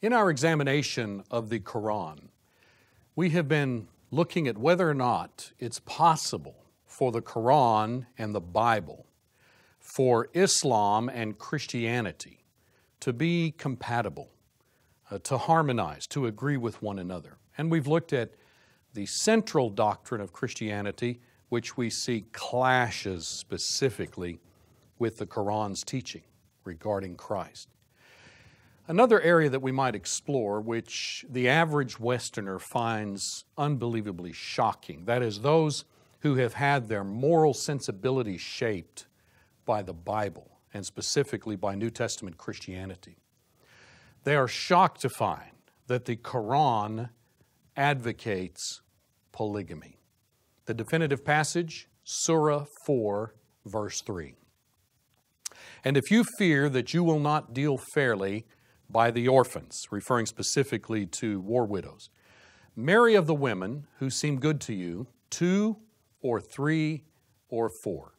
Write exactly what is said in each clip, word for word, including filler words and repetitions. In our examination of the Quran, we have been looking at whether or not it's possible for the Quran and the Bible, for Islam and Christianity to be compatible, uh, to harmonize, to agree with one another. And we've looked at the central doctrine of Christianity, which we see clashes specifically with the Quran's teaching regarding Christ. Another area that we might explore, which the average Westerner finds unbelievably shocking, that is those who have had their moral sensibility shaped by the Bible, and specifically by New Testament Christianity. They are shocked to find that the Quran advocates polygamy. The definitive passage, Surah four, verse three. And if you fear that you will not deal fairly by the orphans, referring specifically to war widows, marry of the women who seem good to you, two or three or four.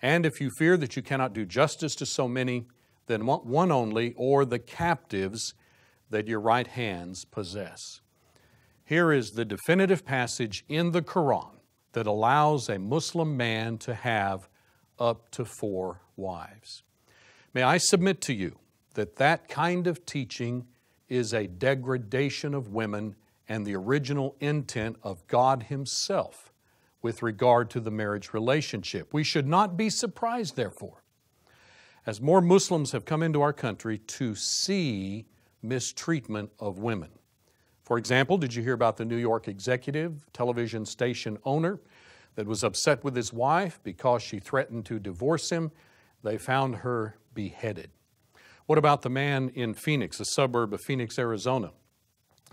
And if you fear that you cannot do justice to so many, then one only, or the captives that your right hands possess. Here is the definitive passage in the Quran that allows a Muslim man to have up to four wives. May I submit to you that that kind of teaching is a degradation of women and the original intent of God Himself with regard to the marriage relationship. We should not be surprised, therefore, as more Muslims have come into our country to see mistreatment of women. For example, did you hear about the New York executive, television station owner that was upset with his wife because she threatened to divorce him? They found her beheaded. What about the man in Phoenix, a suburb of Phoenix, Arizona,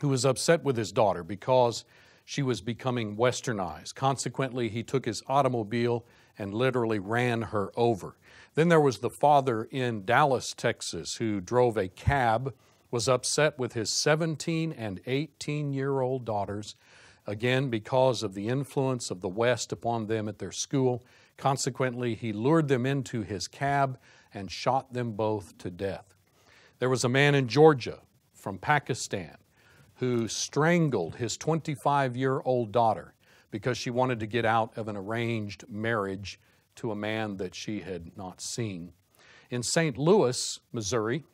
who was upset with his daughter because she was becoming westernized? Consequently, he took his automobile and literally ran her over. Then there was the father in Dallas, Texas, who drove a cab, was upset with his seventeen and eighteen-year-old daughters, again because of the influence of the West upon them at their school. Consequently, he lured them into his cab and shot them both to death. There was a man in Georgia from Pakistan who strangled his twenty-five-year-old daughter because she wanted to get out of an arranged marriage to a man that she had not seen. In Saint Louis, Missouri,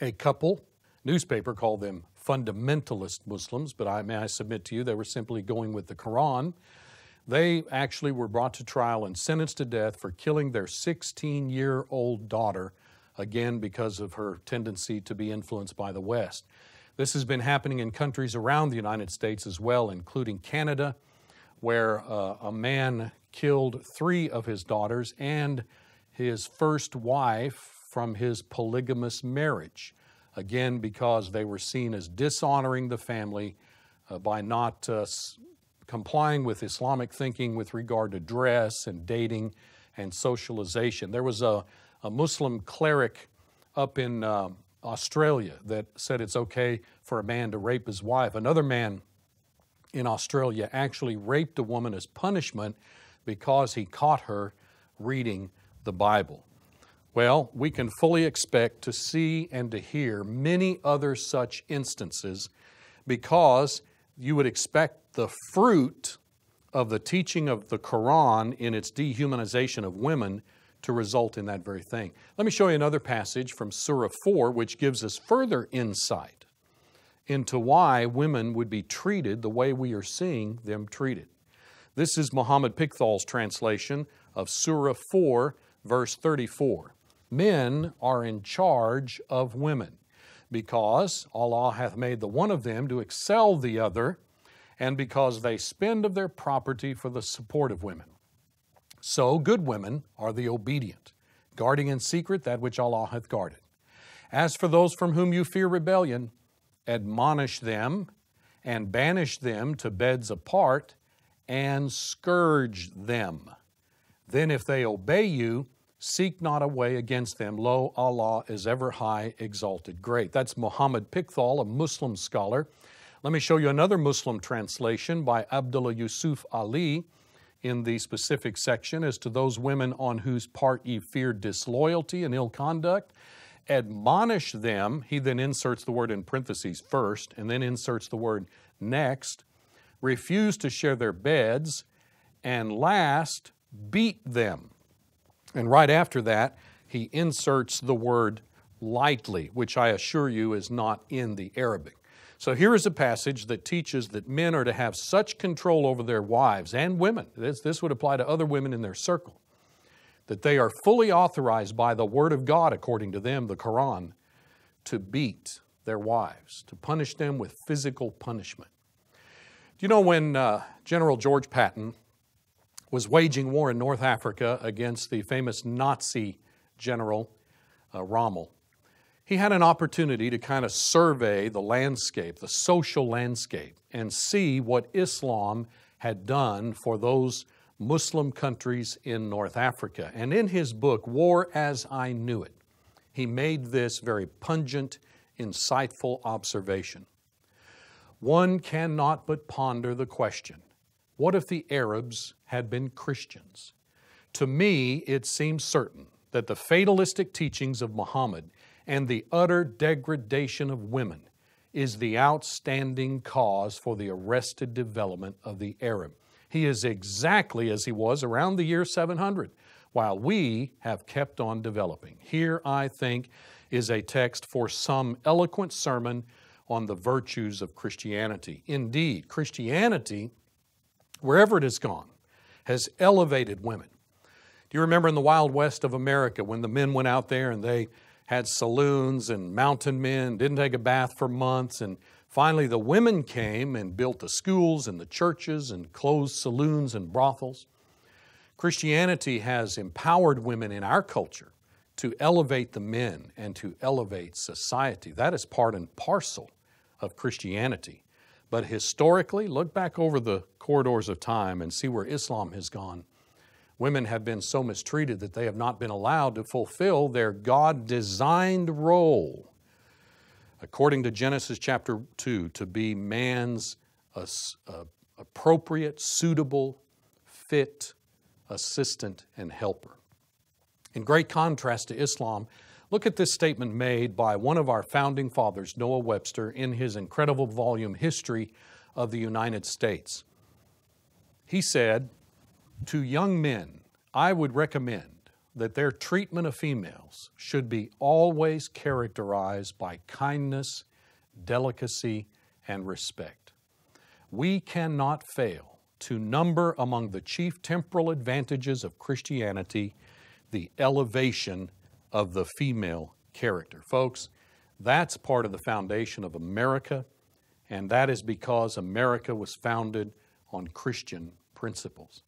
a couple, newspaper called them fundamentalist Muslims, but I, may I submit to you, they were simply going with the Quran. They actually were brought to trial and sentenced to death for killing their sixteen-year-old daughter, again because of her tendency to be influenced by the West. This has been happening in countries around the United States as well, including Canada, where uh, a man killed three of his daughters and his first wife from his polygamous marriage, again because they were seen as dishonoring the family uh, by not uh, complying with Islamic thinking with regard to dress and dating and socialization. There was a, a Muslim cleric up in uh, Australia that said it's okay for a man to rape his wife. Another man in Australia actually raped a woman as punishment because he caught her reading the Bible. Well, we can fully expect to see and to hear many other such instances because you would expect the fruit of the teaching of the Quran in its dehumanization of women to result in that very thing. Let me show you another passage from Surah four, which gives us further insight into why women would be treated the way we are seeing them treated. This is Muhammad Pickthall's translation of Surah four, verse thirty-four. Men are in charge of women, because Allah hath made the one of them to excel the other, and because they spend of their property for the support of women. So good women are the obedient, guarding in secret that which Allah hath guarded. As for those from whom you fear rebellion, admonish them and banish them to beds apart and scourge them. Then if they obey you, seek not a way against them. Lo, Allah is ever high, exalted, great. That's Muhammad Pickthall, a Muslim scholar. Let me show you another Muslim translation by Abdullah Yusuf Ali in the specific section as to those women on whose part ye fear disloyalty and ill conduct, admonish them, he then inserts the word in parentheses first, and then inserts the word next, refuse to share their beds, and last, beat them. And right after that, he inserts the word lightly, which I assure you is not in the Arabic. So here is a passage that teaches that men are to have such control over their wives and women, this, this would apply to other women in their circle, that they are fully authorized by the Word of God, according to them, the Quran, to beat their wives, to punish them with physical punishment. Do you know when uh, General George Patton was waging war in North Africa against the famous Nazi general uh, Rommel, he had an opportunity to kind of survey the landscape, the social landscape, and see what Islam had done for those Muslim countries in North Africa. And in his book, War As I Knew It, he made this very pungent, insightful observation. One cannot but ponder the question, what if the Arabs had been Christians? To me, it seems certain that the fatalistic teachings of Muhammad and the utter degradation of women is the outstanding cause for the arrested development of the Arab. He is exactly as he was around the year seven hundred, while we have kept on developing. Here, I think, is a text for some eloquent sermon on the virtues of Christianity. Indeed, Christianity, wherever it has gone, has elevated women. Do you remember in the Wild West of America when the men went out there and they had saloons and mountain men, didn't take a bath for months, and finally the women came and built the schools and the churches and closed saloons and brothels? Christianity has empowered women in our culture to elevate the men and to elevate society. That is part and parcel of Christianity. But historically, look back over the corridors of time and see where Islam has gone. Women have been so mistreated that they have not been allowed to fulfill their God-designed role, according to Genesis chapter two, to be man's uh, uh, appropriate, suitable, fit assistant and helper. In great contrast to Islam, look at this statement made by one of our founding fathers, Noah Webster, in his incredible volume, History of the United States. He said, "To young men, I would recommend that their treatment of females should be always characterized by kindness, delicacy, and respect. We cannot fail to number among the chief temporal advantages of Christianity the elevation of the female character." Folks, that's part of the foundation of America, and that is because America was founded on Christian principles.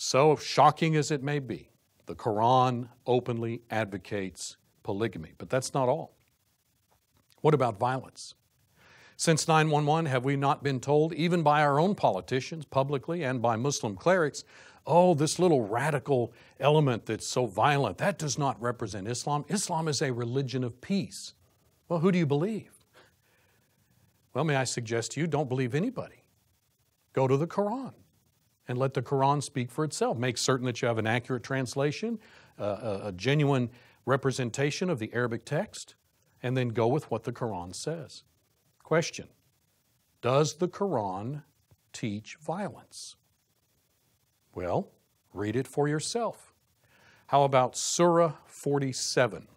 So shocking as it may be, the Quran openly advocates polygamy. But that's not all. What about violence? Since nine one one, have we not been told, even by our own politicians publicly and by Muslim clerics, oh, this little radical element that's so violent, that does not represent Islam. Islam is a religion of peace. Well, who do you believe? Well, may I suggest to you, don't believe anybody. Go to the Quran and let the Quran speak for itself. Make certain that you have an accurate translation, uh, a, a genuine representation of the Arabic text, and then go with what the Quran says. Question, does the Quran teach violence? Well, read it for yourself. How about Surah forty-seven?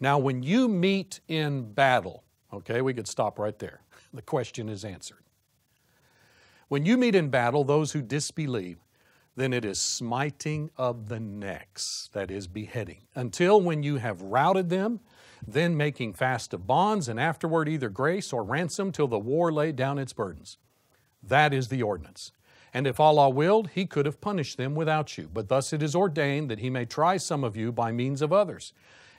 Now, when you meet in battle, okay, we could stop right there. The question is answered. When you meet in battle those who disbelieve, then it is smiting of the necks, that is beheading, until when you have routed them, then making fast of bonds, and afterward either grace or ransom till the war lay down its burdens. That is the ordinance. And if Allah willed, He could have punished them without you. But thus it is ordained that He may try some of you by means of others.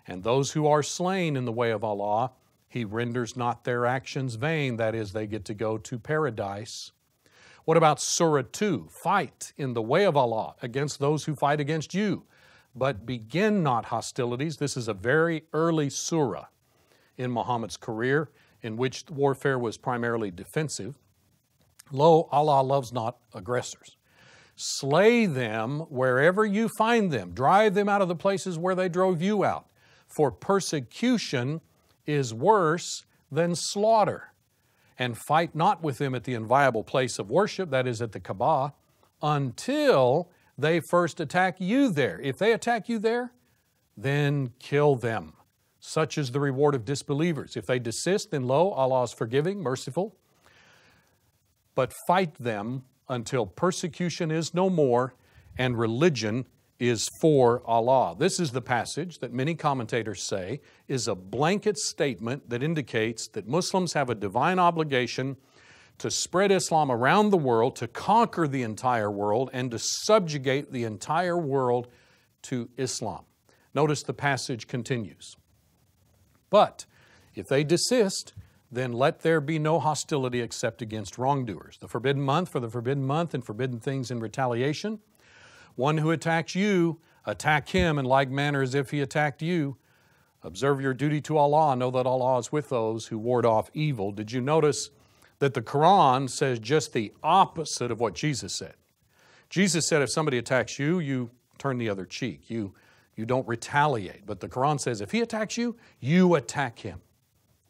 And those who are slain in the way of Allah, He renders not their actions vain, that is, they get to go to paradise. What about Surah two? Fight in the way of Allah against those who fight against you, but begin not hostilities. This is a very early surah in Muhammad's career in which warfare was primarily defensive. Lo, Allah loves not aggressors. Slay them wherever you find them. Drive them out of the places where they drove you out. for persecution is worse than slaughter. And fight not with them at the inviolable place of worship, that is at the Kaaba, until they first attack you there. If they attack you there, then kill them. Such is the reward of disbelievers. If they desist, then lo, Allah is forgiving, merciful. But fight them until persecution is no more and religion is for Allah. This is the passage that many commentators say is a blanket statement that indicates that Muslims have a divine obligation to spread Islam around the world, to conquer the entire world, and to subjugate the entire world to Islam. Notice the passage continues. But if they desist, then let there be no hostility except against wrongdoers. The forbidden month for the forbidden month and forbidden things in retaliation. One who attacks you, attack him in like manner as if he attacked you. Observe your duty to Allah. Know that Allah is with those who ward off evil. Did you notice that the Quran says just the opposite of what Jesus said? Jesus said if somebody attacks you, you turn the other cheek. You, you don't retaliate. But the Quran says if he attacks you, you attack him.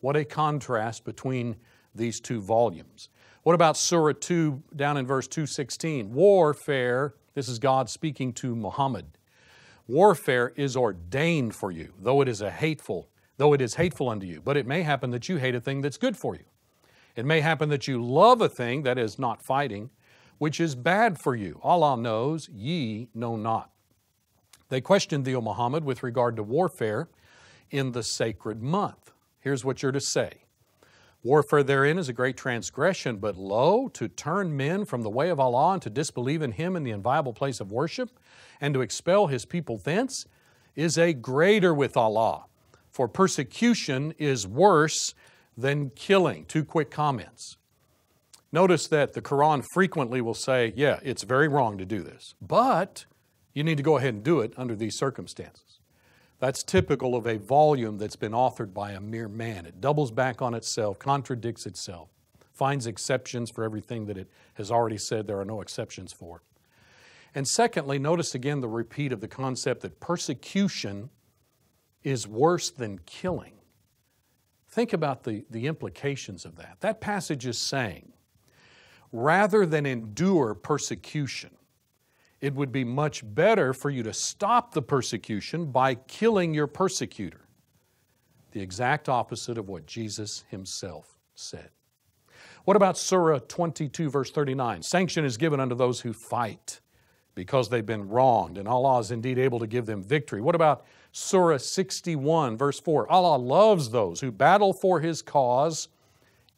What a contrast between these two volumes. What about Surah two, down in verse two sixteen? Warfare... This is God speaking to Muhammad. Warfare is ordained for you, though it is a hateful, though it is hateful unto you. But it may happen that you hate a thing that's good for you. It may happen that you love a thing that is not fighting, which is bad for you. Allah knows, ye know not. They questioned thee, O Muhammad, with regard to warfare in the sacred month. Here's what you're to say. Warfare therein is a great transgression, but lo, to turn men from the way of Allah and to disbelieve in Him in the inviolable place of worship and to expel His people thence is a greater with Allah. For persecution is worse than killing. Two quick comments. Notice that the Quran frequently will say, yeah, it's very wrong to do this, but you need to go ahead and do it under these circumstances. That's typical of a volume that's been authored by a mere man. It doubles back on itself, contradicts itself, finds exceptions for everything that it has already said there are no exceptions for. And secondly, notice again the repeat of the concept that persecution is worse than killing. Think about the, the implications of that. That passage is saying, rather than endure persecution, it would be much better for you to stop the persecution by killing your persecutor. The exact opposite of what Jesus Himself said. What about Surah twenty-two, verse thirty-nine? Sanction is given unto those who fight because they've been wronged, and Allah is indeed able to give them victory. What about Surah sixty-one, verse four? Allah loves those who battle for His cause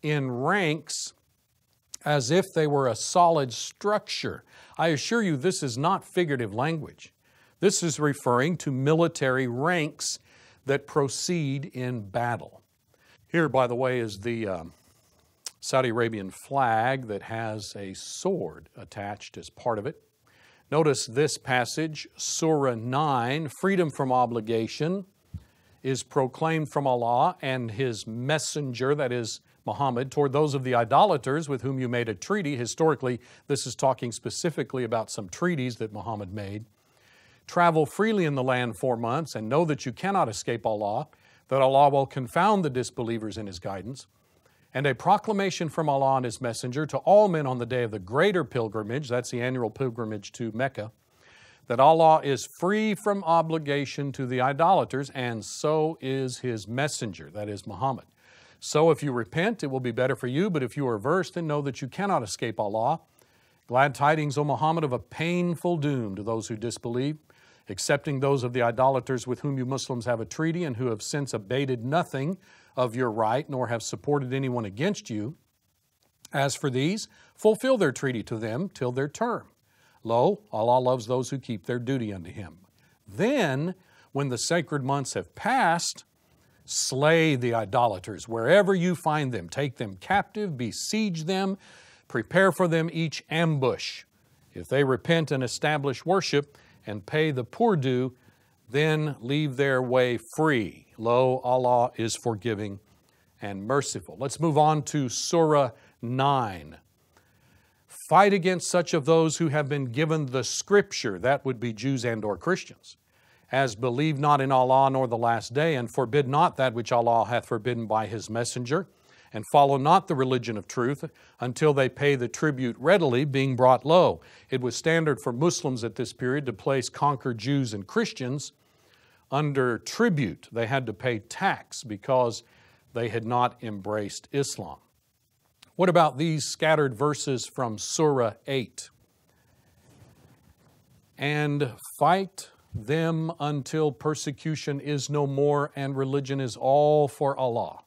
in ranks as if they were a solid structure. I assure you this is not figurative language. This is referring to military ranks that proceed in battle. Here, by the way, is the um, Saudi Arabian flag that has a sword attached as part of it. Notice this passage, Surah nine, freedom from obligation is proclaimed from Allah and His messenger, that is Muhammad, toward those of the idolaters with whom you made a treaty. Historically, this is talking specifically about some treaties that Muhammad made. Travel freely in the land four months and know that you cannot escape Allah, that Allah will confound the disbelievers in His guidance. And a proclamation from Allah and His messenger to all men on the day of the greater pilgrimage, that's the annual pilgrimage to Mecca, that Allah is free from obligation to the idolaters, and so is His messenger, that is Muhammad. So if you repent, it will be better for you, but if you are averse, then know that you cannot escape Allah. Glad tidings, O Muhammad, of a painful doom to those who disbelieve, excepting those of the idolaters with whom you Muslims have a treaty and who have since abated nothing of your right, nor have supported anyone against you. As for these, fulfill their treaty to them till their term. Lo, Allah loves those who keep their duty unto Him. Then, when the sacred months have passed, slay the idolaters wherever you find them. Take them captive, besiege them, prepare for them each ambush. If they repent and establish worship and pay the poor due, then leave their way free. Lo, Allah is forgiving and merciful. Let's move on to Surah nine. Fight against such of those who have been given the Scripture. That would be Jews and or Christians. as believe not in Allah nor the last day, and forbid not that which Allah hath forbidden by His messenger, and follow not the religion of truth until they pay the tribute readily, being brought low. It was standard for Muslims at this period to place conquered Jews and Christians under tribute. They had to pay tax because they had not embraced Islam. What about these scattered verses from Surah eight? And fight them until persecution is no more, and religion is all for Allah.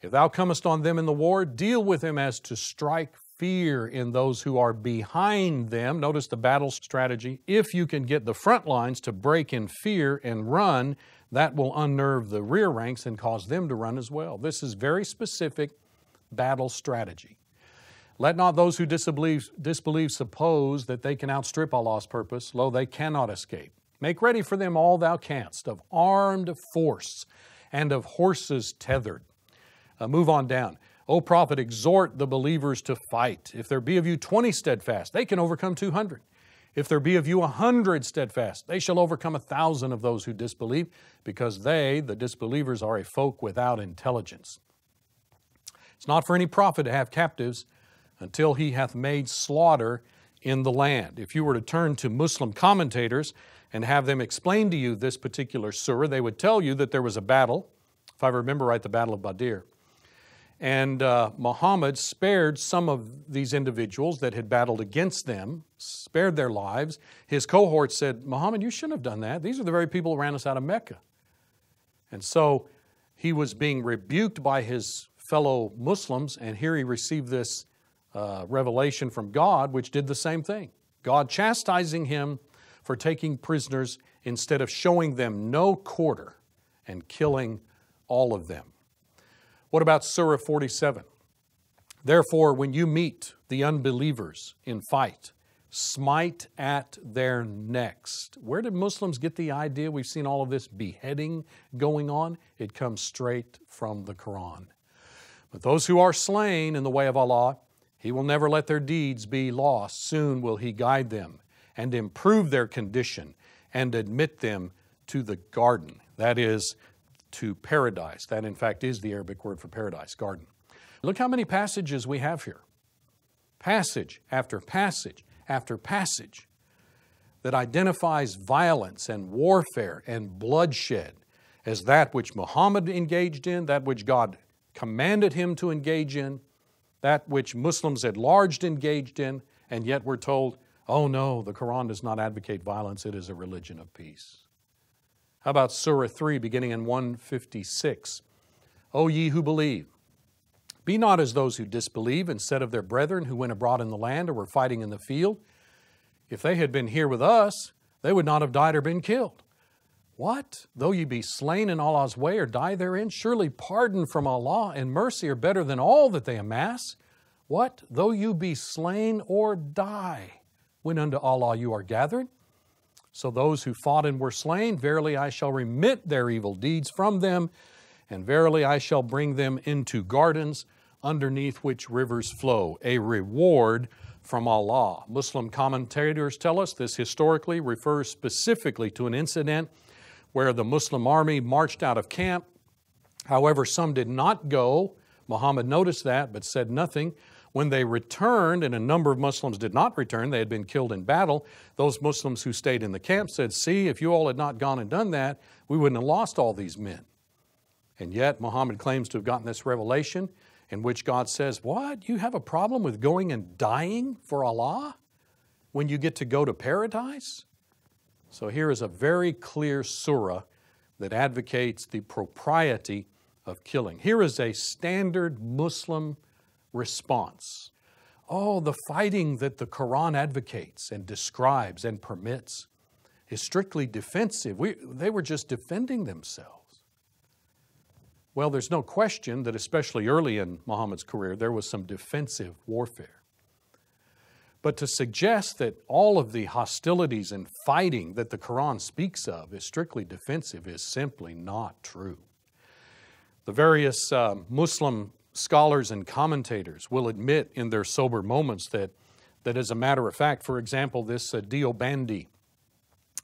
If thou comest on them in the war, deal with them as to strike fear in those who are behind them. Notice the battle strategy. If you can get the front lines to break in fear and run, that will unnerve the rear ranks and cause them to run as well. This is very specific battle strategy. Let not those who disbelieve, disbelieve suppose that they can outstrip Allah's purpose, lo, they cannot escape. Make ready for them all thou canst, of armed force and of horses tethered. Uh, move on down. O prophet, exhort the believers to fight. If there be of you twenty steadfast, they can overcome two hundred. If there be of you a hundred steadfast, they shall overcome a thousand of those who disbelieve, because they, the disbelievers, are a folk without intelligence. It's not for any prophet to have captives until he hath made slaughter in the land. If you were to turn to Muslim commentators and have them explain to you this particular surah, they would tell you that there was a battle, if I remember right, the Battle of Badr. And uh, Muhammad spared some of these individuals that had battled against them, spared their lives. His cohorts said, Muhammad, you shouldn't have done that. These are the very people who ran us out of Mecca. And so he was being rebuked by his fellow Muslims, and here he received this uh, revelation from God, which did the same thing. God chastising him for taking prisoners instead of showing them no quarter and killing all of them. What about Surah forty-seven? Therefore, when you meet the unbelievers in fight, smite at their necks. Where did Muslims get the idea? We've seen all of this beheading going on. It comes straight from the Quran. But those who are slain in the way of Allah, He will never let their deeds be lost. Soon will He guide them and improve their condition and admit them to the garden. That is, to paradise. That, in fact, is the Arabic word for paradise, garden. Look how many passages we have here. Passage after passage after passage that identifies violence and warfare and bloodshed as that which Muhammad engaged in, that which God commanded him to engage in, that which Muslims at large engaged in, and yet we're told, oh no, the Quran does not advocate violence, it is a religion of peace. How about Surah three, beginning in one fifty-six? O ye who believe, be not as those who disbelieve instead of their brethren who went abroad in the land or were fighting in the field. If they had been here with us, they would not have died or been killed. What? Though ye be slain in Allah's way or die therein, surely pardon from Allah and mercy are better than all that they amass. What? Though you be slain or die, when unto Allah you are gathered. So those who fought and were slain, verily I shall remit their evil deeds from them, and verily I shall bring them into gardens underneath which rivers flow, a reward from Allah. Muslim commentators tell us this historically refers specifically to an incident where the Muslim army marched out of camp. However, some did not go. Muhammad noticed that but said nothing. When they returned, and a number of Muslims did not return, they had been killed in battle, those Muslims who stayed in the camp said, see, if you all had not gone and done that, we wouldn't have lost all these men. And yet, Muhammad claims to have gotten this revelation in which God says, what? You have a problem with going and dying for Allah when you get to go to paradise? So here is a very clear surah that advocates the propriety of killing. Here is a standard Muslim response. Oh, the fighting that the Quran advocates and describes and permits is strictly defensive. We, they were just defending themselves. Well, there's no question that especially early in Muhammad's career, there was some defensive warfare. But to suggest that all of the hostilities and fighting that the Quran speaks of is strictly defensive is simply not true. The various uh, Muslim scholars and commentators will admit in their sober moments that, that as a matter of fact, for example, this uh, Diobandi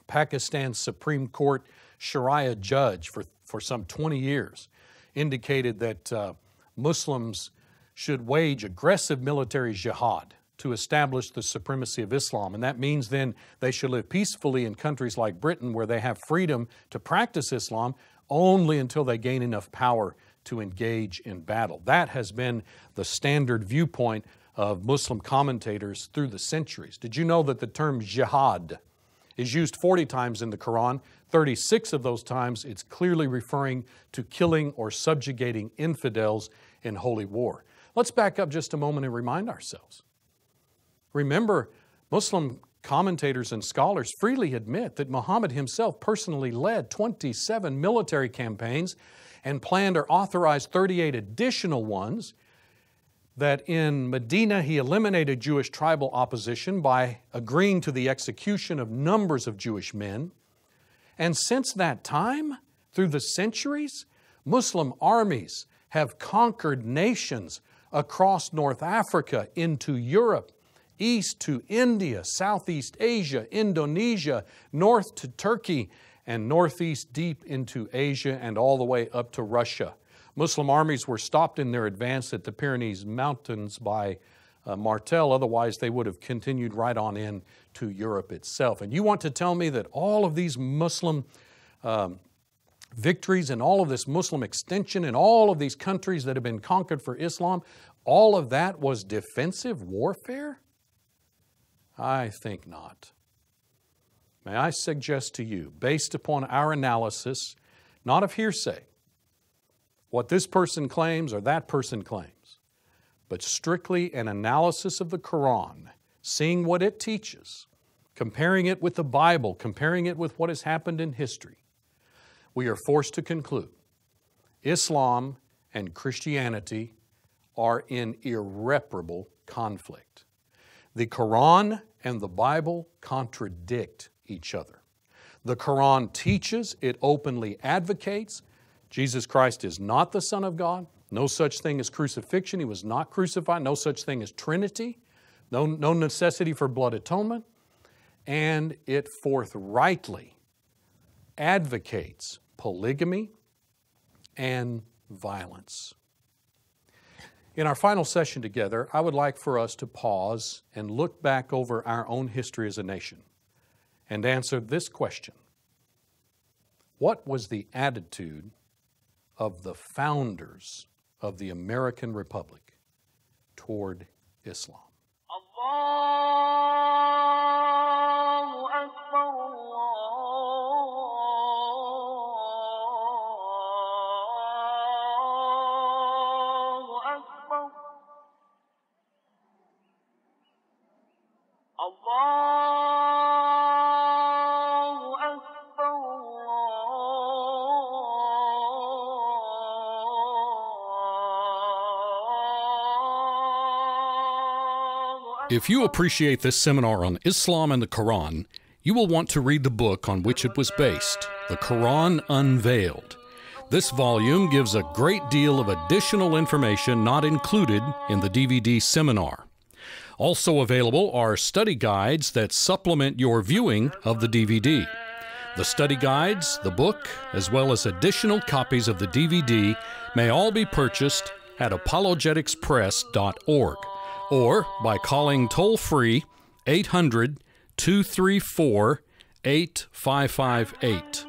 Pakistan's Supreme Court Sharia judge for, for some twenty years indicated that uh, Muslims should wage aggressive military jihad to establish the supremacy of Islam. And that means then they should live peacefully in countries like Britain, where they have freedom to practice Islam only until they gain enough power to engage in battle. That has been the standard viewpoint of Muslim commentators through the centuries. Did you know that the term jihad is used forty times in the Quran? thirty-six of those times it's clearly referring to killing or subjugating infidels in holy war. Let's back up just a moment and remind ourselves. Remember, Muslim commentators and scholars freely admit that Muhammad himself personally led twenty-seven military campaigns and planned or authorized thirty-eight additional ones, that in Medina he eliminated Jewish tribal opposition by agreeing to the execution of numbers of Jewish men. And since that time, through the centuries, Muslim armies have conquered nations across North Africa, into Europe, east to India, Southeast Asia, Indonesia, north to Turkey, and northeast deep into Asia and all the way up to Russia. Muslim armies were stopped in their advance at the Pyrenees Mountains by uh, Martel, otherwise they would have continued right on in to Europe itself. And you want to tell me that all of these Muslim um, victories and all of this Muslim extension and all of these countries that have been conquered for Islam, all of that was defensive warfare? I think not. May I suggest to you, based upon our analysis, not of hearsay, what this person claims or that person claims, but strictly an analysis of the Quran, seeing what it teaches, comparing it with the Bible, comparing it with what has happened in history, we are forced to conclude Islam and Christianity are in irreparable conflict. The Quran and the Bible contradict each other. The Quran teaches, it openly advocates, Jesus Christ is not the Son of God, no such thing as crucifixion, He was not crucified, no such thing as Trinity, no, no necessity for blood atonement, and it forthrightly advocates polygamy and violence. In our final session together, I would like for us to pause and look back over our own history as a nation and answer this question. What was the attitude of the founders of the American Republic toward Islam? Allahu Akbar, Allahu Akbar, Allah. If you appreciate this seminar on Islam and the Quran, you will want to read the book on which it was based, The Quran Unveiled. This volume gives a great deal of additional information not included in the D V D seminar. Also available are study guides that supplement your viewing of the D V D. The study guides, the book, as well as additional copies of the D V D may all be purchased at apologetics press dot org. or by calling toll-free eight hundred, two three four, eight five five eight.